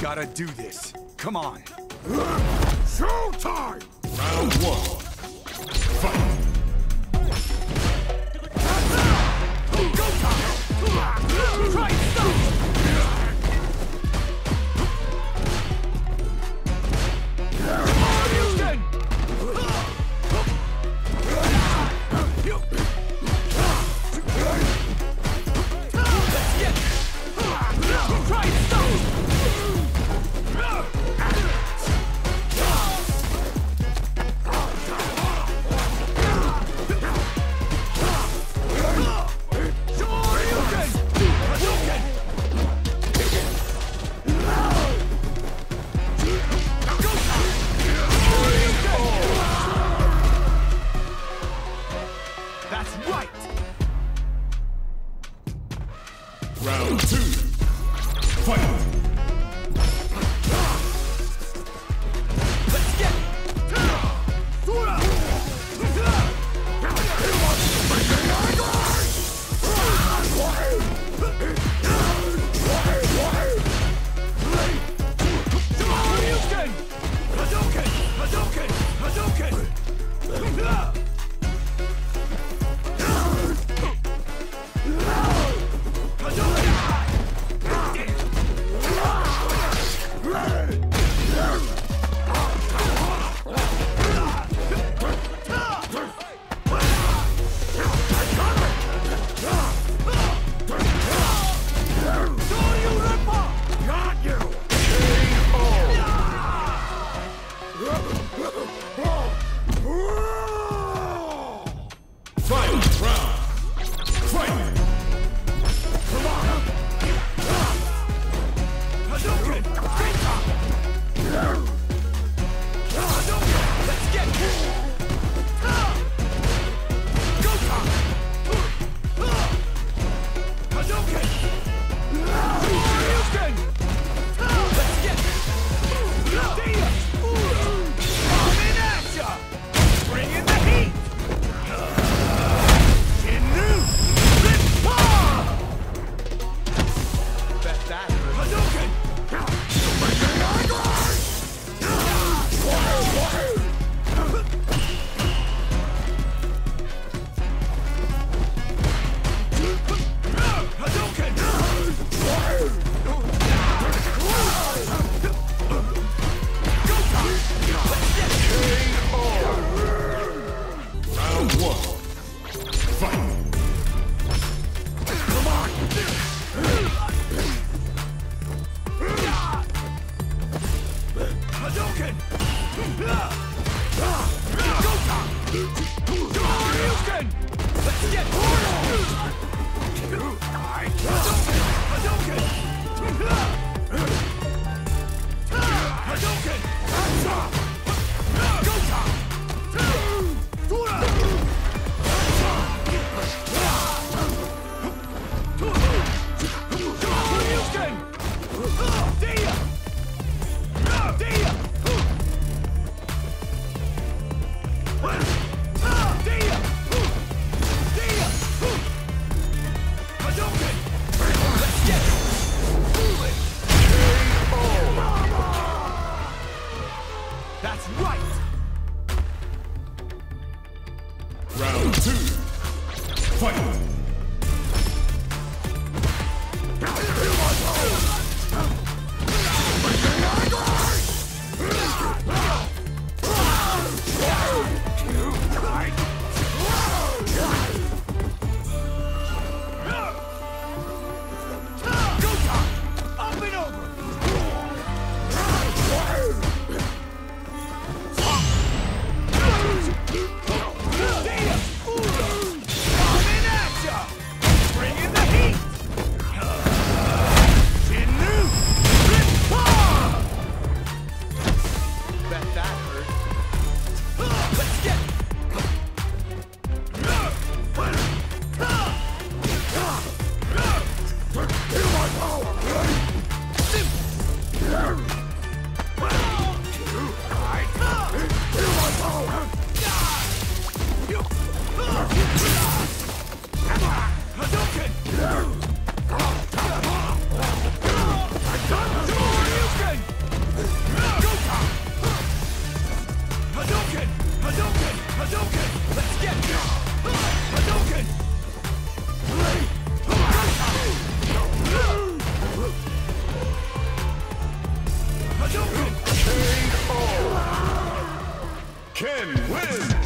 Gotta do this. Come on. Showtime! Round one. Fight! Go time! Try and stop! Round two, fight! Let's get it! Let's get it! Move it! can win.